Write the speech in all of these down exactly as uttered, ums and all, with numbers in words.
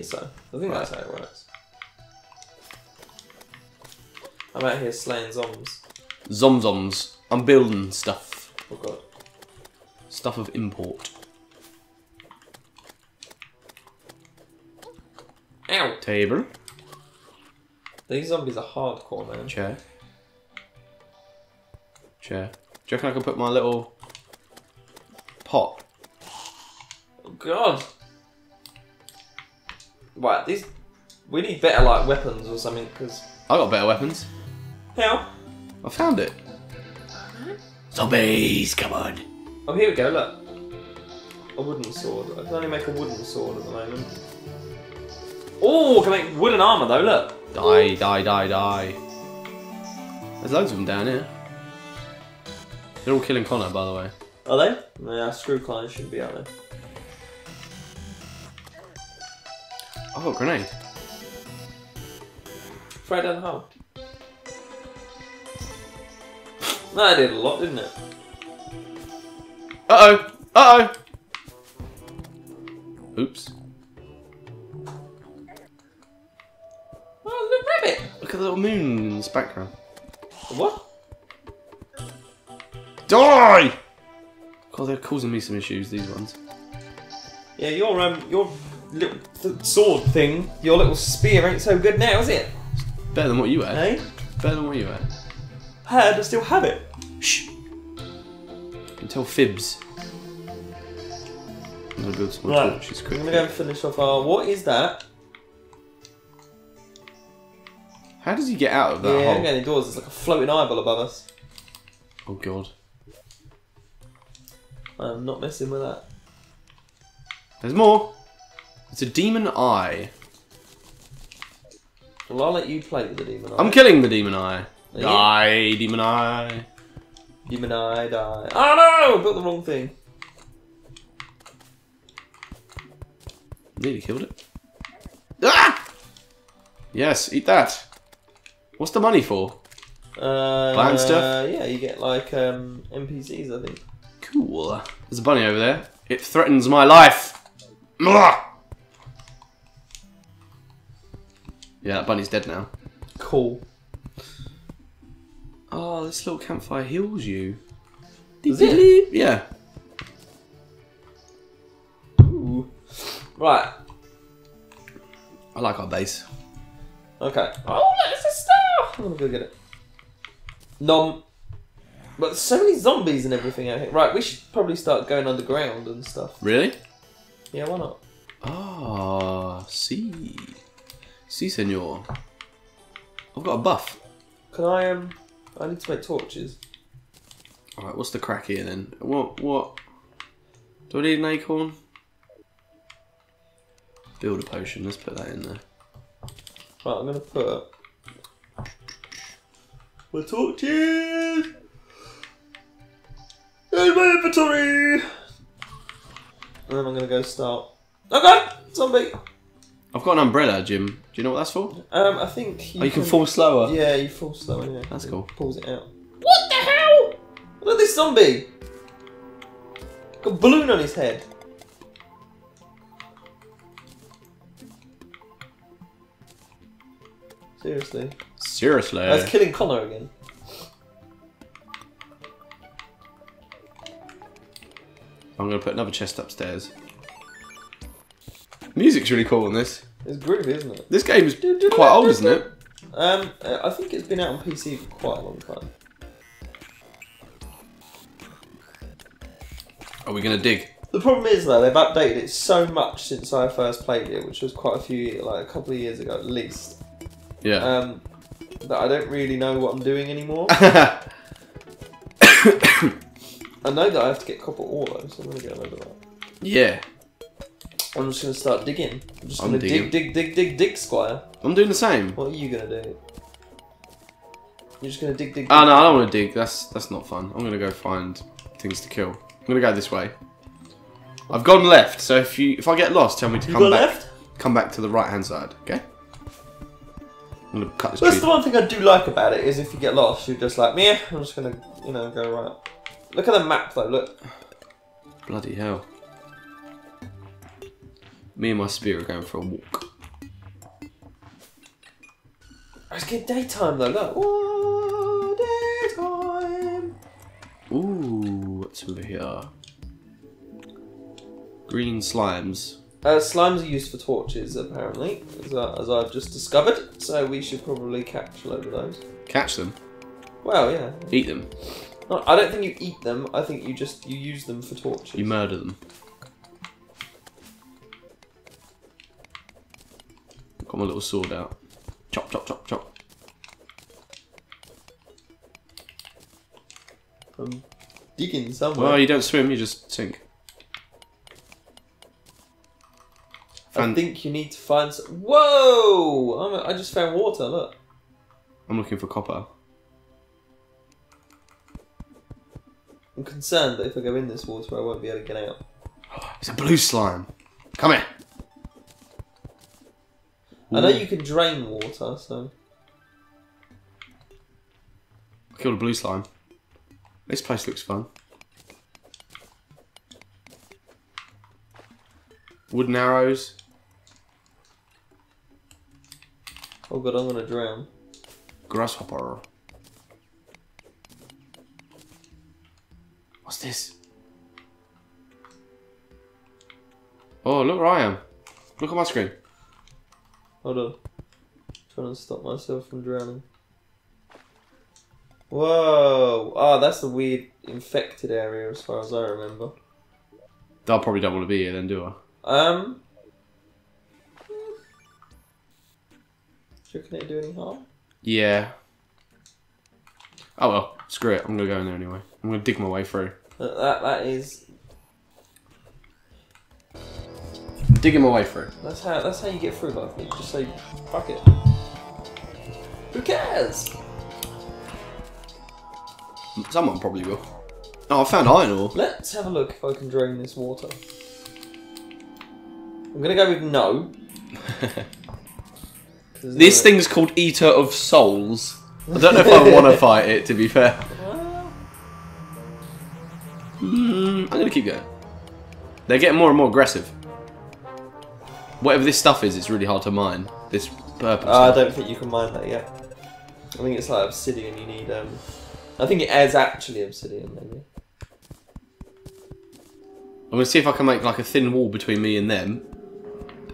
So, I think right. That's how it works. I'm out here slaying zoms. Zomzoms. I'm building stuff. Oh god. Stuff of import. Ow! Table. These zombies are hardcore, man. Chair. Chair. Do you reckon I can put my little pot? Oh god! Right, these... We need better, like, weapons or something, because... I got better weapons. How? I found it. Zombies, come on. Oh, here we go, look. A wooden sword. I can only make a wooden sword at the moment. Oh, I can make wooden armour, though, look. Die, die, die, die. There's loads of them down here. They're all killing Connor, by the way. Are they? Yeah, screw Connor shouldn't be out there. I've got a grenade. Throw it down the hole. That did a lot, didn't it? Uh-oh! Uh-oh! Oops. Oh, look, rabbit! Look at the little moon in this background. What? Die! God, they're causing me some issues, these ones. Yeah, your, um, your little sword thing, your little spear ain't so good now, is it? It's better than what you had. Eh? Better than what you had. Had, I still have it. Shh. And tell fibs. I'm gonna build some right. torches quickly. I'm gonna go and finish off our. What is that? How does he get out of that yeah, hole? Yeah, getting doors. There's like a floating eyeball above us. Oh god. I'm not messing with that. There's more. It's a demon eye. Well, I'll let you play with the demon eye. I'm killing the demon eye. Are die, you? Demon eye. Demon eye, die. Oh no! I built the wrong thing. Nearly killed it. Ah! Yes, eat that. What's the money for? Uh, Buying stuff? Yeah, you get like um, N P Cs, I think. Cool. There's a bunny over there. It threatens my life. Yeah, that bunny's dead now. Cool. Oh, this little campfire heals you. Is it? Yeah. Ooh. Right. I like our base. Okay. Oh, look, it's a star! I'm gonna go get it. Nom. But there's so many zombies and everything out here. Right, we should probably start going underground and stuff. Really? Yeah, why not? Ah, see. See, senor. I've got a buff. Can I, um... I need to make torches. Alright, what's the crack here then? What, what? Do I need an acorn? Build a potion, let's put that in there. Right, I'm gonna put... my torches! In my inventory! And then I'm gonna go start... Oh god! Zombie! I've got an umbrella, Jim. Do you know what that's for? Um, I think you, oh, you can, can fall slower. Yeah, you fall slower. Yeah. That's cool. Pulls it out. What the hell? Look at this zombie. Got a balloon on his head. Seriously. Seriously. That's killing Connor again. I'm gonna put another chest upstairs. Music's really cool on this. It's groovy, isn't it? This game is quite old, isn't it? Um, I think it's been out on P C for quite a long time. Are we gonna dig? The problem is though, they've updated it so much since I first played it, which was quite a few, like a couple of years ago at least. Yeah. Um, that I don't really know what I'm doing anymore. I know that I have to get copper ore though, so I'm gonna get over that. Yeah. I'm just gonna start digging. I'm just I'm gonna digging. dig, dig, dig, dig, dig, Squire. I'm doing the same. What are you gonna do? You're just gonna dig, dig. Ah, dig. No, I don't want to dig. That's that's not fun. I'm gonna go find things to kill. I'm gonna go this way. I've gone left, so if you if I get lost, tell me to you come go back. Left? Come back to the right hand side, okay? I'm gonna cut this. Well, that's the one thing I do like about it is if you get lost, you're just like meh. I'm just gonna you know go right. Look at the map though. Look. Bloody hell. Me and my spear are going for a walk. Let's get daytime though, look. Whoa, daytime. Ooh, what's over here? Green slimes. Uh, slimes are used for torches, apparently, as, uh, as I've just discovered, so we should probably catch a load of those. Catch them? Well, yeah. Eat them? No, I don't think you eat them, I think you just you use them for torches. You murder them. Got my little sword out. Chop, chop, chop, chop. I'm digging somewhere. Well, you don't swim, you just sink. I think you need to find some... Whoa! I'm a... I just found water, look. I'm looking for copper. I'm concerned that if I go in this water, I won't be able to get out. It's a blue slime. Come here. Ooh. I know you can drain water, so... I killed a blue slime. This place looks fun. Wooden arrows. Oh god, I'm gonna drown. Grasshopper. What's this? Oh, look where I am. Look at my screen. Hold on. I'm trying to stop myself from drowning. Whoa. Ah, oh, that's the weird infected area as far as I remember. I probably don't want to be here then, do I? Um. Do you reckon it do any harm? Yeah. Oh well, screw it. I'm gonna go in there anyway. I'm gonna dig my way through. That that, that is. Digging my way through. That's how that's how you get through life. You just say fuck it. Who cares? Someone probably will. Oh, I found iron ore. Let's have a look if I can drain this water. I'm gonna go with no. This thing's it. Called Eater of Souls. I don't know if I want to fight it, to be fair. Mm, I'm gonna keep going. They're getting more and more aggressive. Whatever this stuff is, it's really hard to mine. This purple. Uh, I don't think you can mine that yet. I think it's like obsidian. You need. Um, I think it is actually obsidian, maybe. I'm gonna see if I can make like a thin wall between me and them.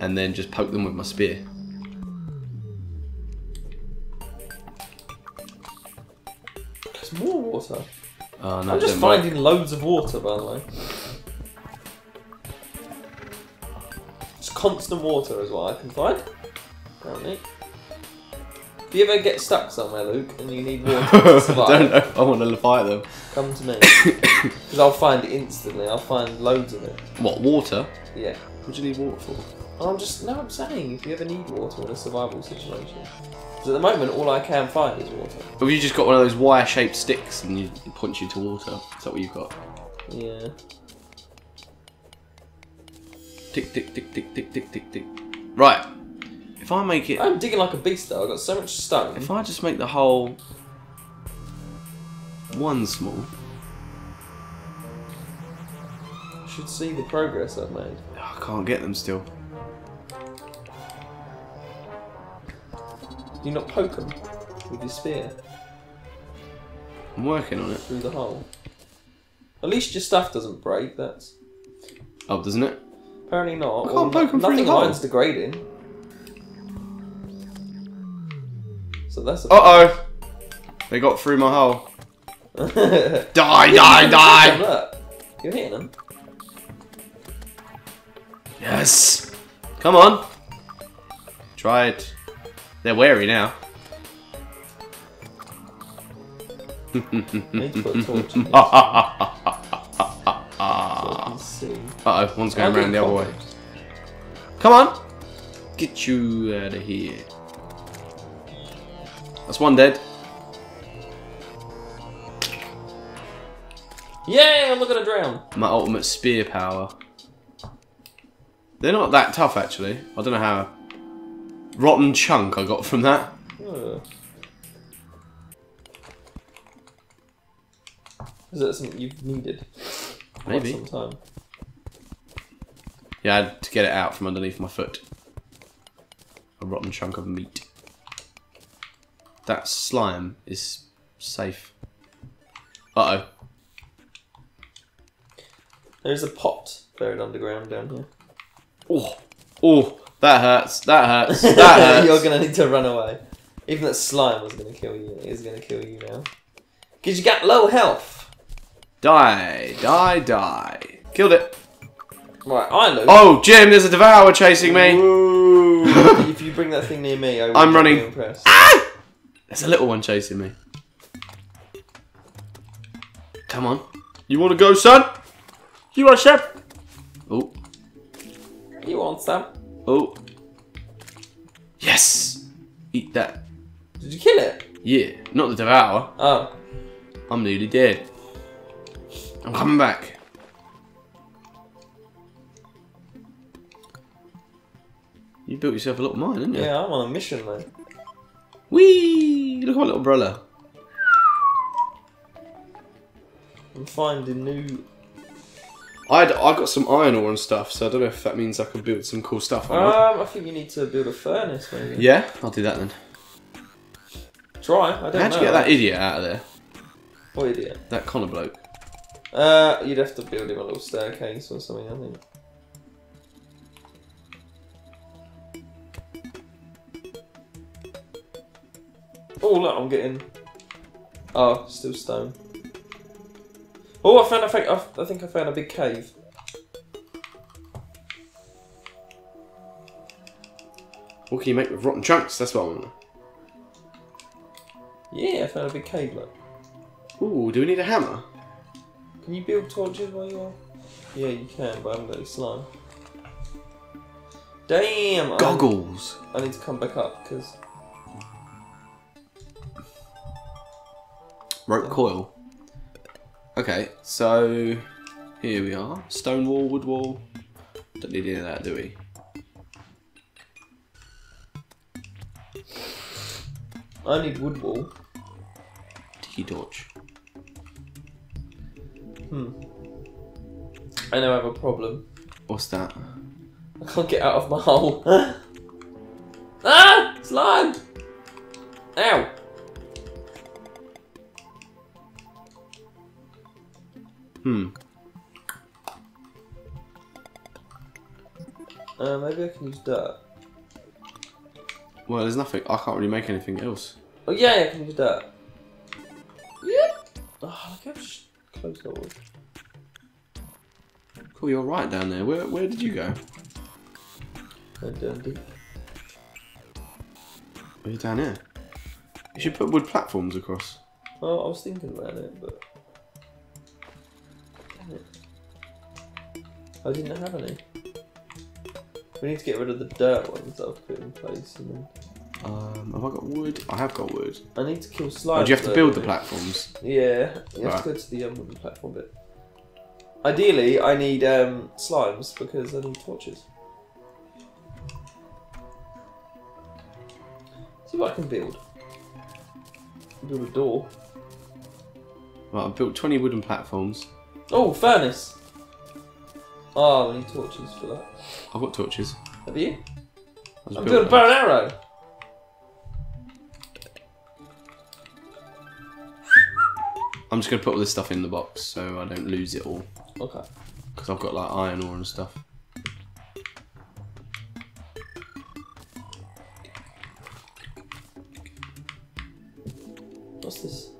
And then just poke them with my spear. There's more water. Oh, no, I'm just finding loads of water, by the way. Just constant water is what I can find. Apparently. If you ever get stuck somewhere, Luke, and you need water to survive... I don't know if I want to fight them. Come to me. Because I'll find it instantly. I'll find loads of it. What, water? Yeah. What do you need water for? I'm just no. I'm saying if you ever need water in a survival situation, because at the moment all I can find is water. Have you just got one of those wire-shaped sticks and you punch you to water? Is that what you've got? Yeah. Tick tick tick tick tick tick tick tick. Right. If I make it, I'm digging like a beast though. I've got so much stone. If I just make the whole one small, I should see the progress I've made. I can't get them still. Do you not poke them with your spear? I'm working on it. Through the hole. At least your stuff doesn't break, that's... Oh, doesn't it? Apparently not. I can't well, poke them through the hole. Nothing mine's degrading. So that's a... Uh-oh! They got through my hole. die, die, die! Look. You're hitting them. Yes! Come on! Try it. They're wary now. Need to put a torch in. Uh-oh, one's going around the other way. Come on! Get you out of here. That's one dead. Yeah, I'm not gonna drown. My ultimate spear power. They're not that tough, actually. I don't know how... Rotten chunk I got from that. Oh. Is that something you've needed? Maybe. Some time? Yeah, I had to get it out from underneath my foot. A rotten chunk of meat. that slime is safe. Uh-oh. There's a pot buried underground down here. Oh, oh, that hurts, that hurts, that hurts. You're going to need to run away. Even that slime was going to kill you, it is going to kill you now. Because you got low health. Die, die, die. Killed it. Right, I lose. Oh, Jim, there's a devourer chasing me. Ooh, if you bring that thing near me, I I'm running. Impressed. Ah! There's a little one chasing me. Come on. You want to go, son? You want some? Oh. You want some? Oh. Yes! Eat that. Did you kill it? Yeah, not the devourer. Oh. I'm nearly dead. I'm coming back. You built yourself a little mine, didn't you? Yeah, I'm on a mission, mate. Whee! Look at my little umbrella. I'm finding new... I'd, I got some iron ore and stuff, so I don't know if that means I can build some cool stuff or not. Um, I think you need to build a furnace, maybe. Yeah? I'll do that then. Try, I don't know. How'd you get that idiot out of there? What idiot? That Connor bloke. Uh, you'd have to build him a little staircase or something, I think. Oh look, I'm getting... Oh, still stone. Oh, I found. I think I, I think I found a big cave. What can you make with rotten chunks? That's what I want. Yeah, I found a big cave. Look. Ooh, do we need a hammer? Can you build torches while you're? Yeah, you can, but I haven't got any slime. Damn. Goggles. I, I need to come back up because. Rope coil. Okay, so here we are. Stone wall, wood wall. Don't need any of that, do we? I need wood wall. Tiki torch. Hmm. I know I have a problem. What's that? I can't get out of my hole. Ah! Slime! Ow! Hmm. Uh, maybe I can use dirt. Well, there's nothing. I can't really make anything else. Oh yeah, yeah I can use dirt. Yeah. Oh, look how close that was. Cool, you're right down there. Where Where did you go? Went down deep. Are you down here? You should put wood platforms across. Oh, I was thinking about it, but. I didn't have any. We need to get rid of the dirt ones that I've put in place. And then... Um, have I got wood? I have got wood. I need to kill slime. Do you have to build the platforms? Yeah, you have to go to the um, wooden platform bit. Ideally, I need um, slimes because I need torches. See what I can build. Build a door. Right, I've built twenty wooden platforms. Oh, furnace! Oh, we need torches for that. I've got torches. Have you? I'm doing a bow and arrow! I'm just going to put all this stuff in the box so I don't lose it all. Okay. Because I've got like iron ore and stuff. What's this?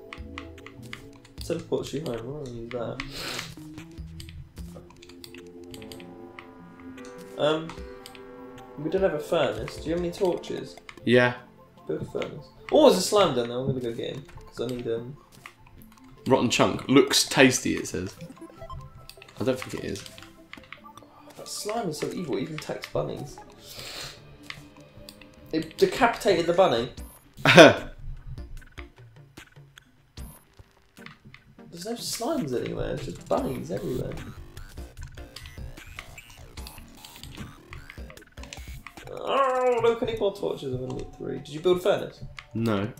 Teleports you home, I want to use that. Um, we don't have a furnace. Do you have any torches? Yeah. Build a furnace. Oh, there's a slime down there. I'm gonna go get him because I need um. Rotten chunk looks tasty. It says. I don't think it is. That slime is so evil. It even attacks bunnies. It decapitated the bunny. There's no slimes anywhere. It's just bunnies everywhere. How can you pour torches? I've only got three. Did you build a furnace? No.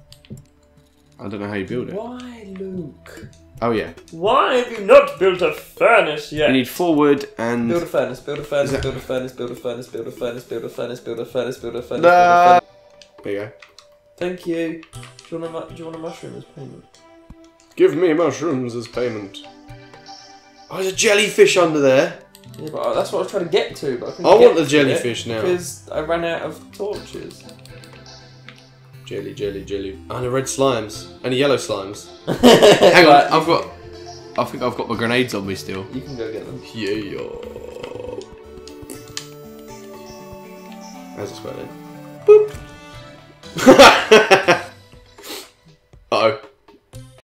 I don't know how you build it. Why, Luke? Oh, yeah. Why have you not built a furnace yet? You need four wood and... Build a furnace, build a furnace, that... build a furnace, build a furnace, build a furnace, build a furnace, build a furnace, build a furnace, build a furnace, build a furnace, build a furnace. There you go. Thank you. Do you want a, do you want a mushroom as payment? Give me mushrooms as payment. Oh, there's a jellyfish under there. Yeah, but that's what I was trying to get to. But I, couldn't I get want the jellyfish now. Because I ran out of torches. Jelly, jelly, jelly. And a red slimes. And a yellow slimes. Hang on, I've got... I think I've got my grenades on me still. You can go get them. Yeah, yeah. How's this going then? Boop!